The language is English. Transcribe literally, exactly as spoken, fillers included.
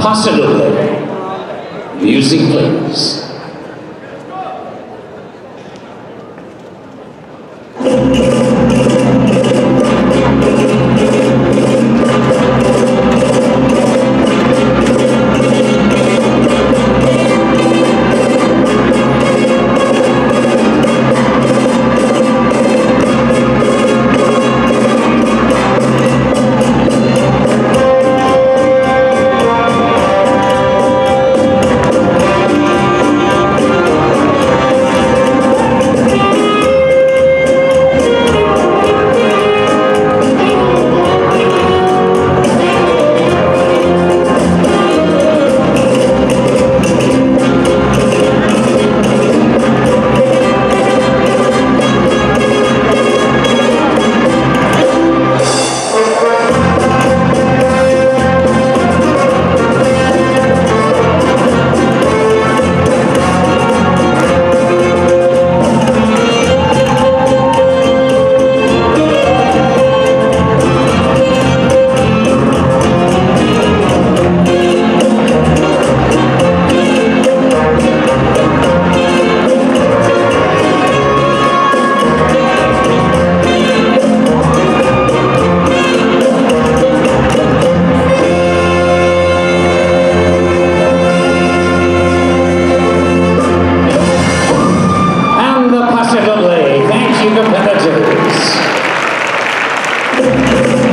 Possibly. Music, please. Thank you, competitors.